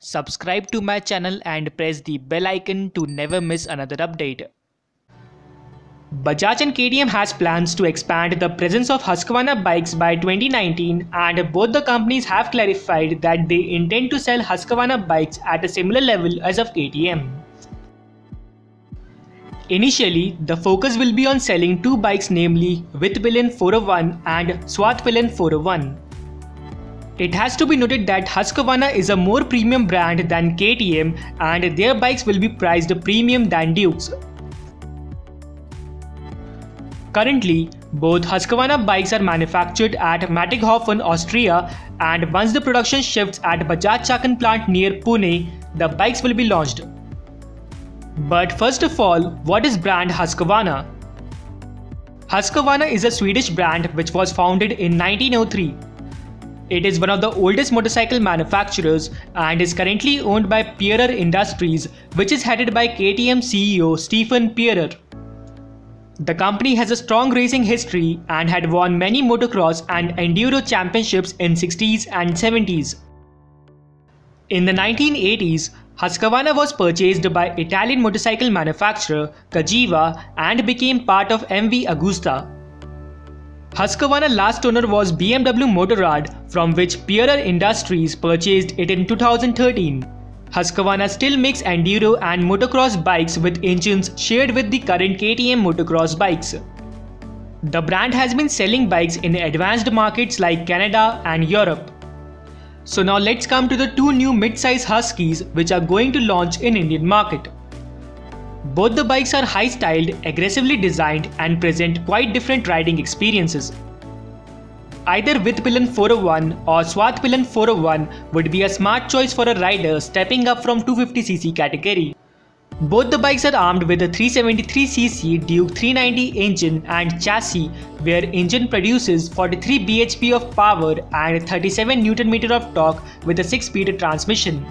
Subscribe to my channel and press the bell icon to never miss another update. Bajaj and KTM has plans to expand the presence of Husqvarna bikes by 2019, and both the companies have clarified that they intend to sell Husqvarna bikes at a similar level as of KTM. Initially, the focus will be on selling two bikes, namely Vitpilen 401 and Svartpilen 401. It has to be noted that Husqvarna is a more premium brand than KTM, and their bikes will be priced premium than Duke's. Currently, both Husqvarna bikes are manufactured at Mattighofen, Austria, and once the production shifts at Bajaj Chakan plant near Pune, the bikes will be launched. But first of all, what is brand Husqvarna? Husqvarna is a Swedish brand which was founded in 1903. It is one of the oldest motorcycle manufacturers and is currently owned by Pierer Industries, which is headed by KTM CEO Stefan Pierer. The company has a strong racing history and had won many motocross and enduro championships in the 60s and 70s. In the 1980s, Husqvarna was purchased by Italian motorcycle manufacturer Cagiva and became part of MV Agusta. Husqvarna's last owner was BMW Motorrad, from which Pierer Industries purchased it in 2013. Husqvarna still makes enduro and motocross bikes with engines shared with the current KTM motocross bikes. The brand has been selling bikes in advanced markets like Canada and Europe. So now let's come to the two new mid-size Huskies which are going to launch in Indian market. Both the bikes are high-styled, aggressively designed and present quite different riding experiences. Either Vitpilen 401 or Svartpilen 401 would be a smart choice for a rider stepping up from 250cc category. Both the bikes are armed with a 373cc Duke 390 engine and chassis, where engine produces 43 bhp of power and 37 Nm of torque with a 6-speed transmission.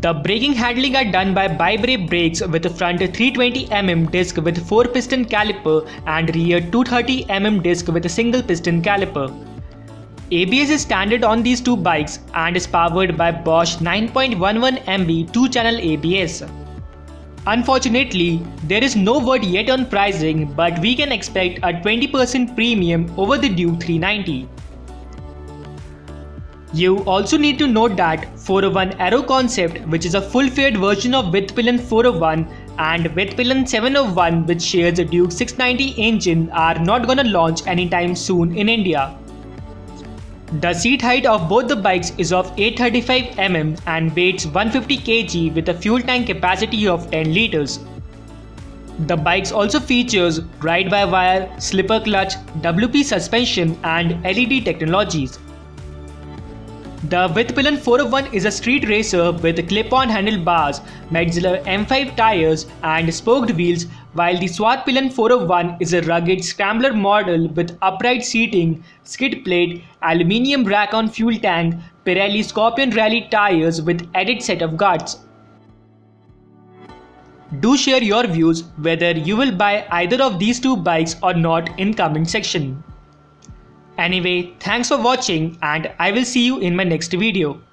The braking handling are done by bi-brake brakes with a front 320mm disc with 4-piston caliper and rear 230mm disc with a single-piston caliper. ABS is standard on these two bikes and is powered by Bosch 9.11 mb 2-channel ABS. Unfortunately, there is no word yet on pricing, but we can expect a 20% premium over the Duke 390. You also need to note that 401 Aero concept, which is a full-fared version of Vitpilen 401 and Vitpilen 701, which shares a Duke 690 engine, are not gonna launch anytime soon in India. The seat height of both the bikes is of 835mm and weighs 150kg with a fuel tank capacity of 10 liters. The bikes also features ride-by-wire, slipper clutch, WP suspension and LED technologies. The Vitpilen 401 is a street racer with clip-on handlebars, Metzeler M5 tires and spoked wheels, while the Svartpilen 401 is a rugged scrambler model with upright seating, skid plate, aluminium rack on fuel tank, Pirelli Scorpion Rally tires with added set of guards. Do share your views whether you will buy either of these two bikes or not in comment section. Anyway, thanks for watching and I will see you in my next video.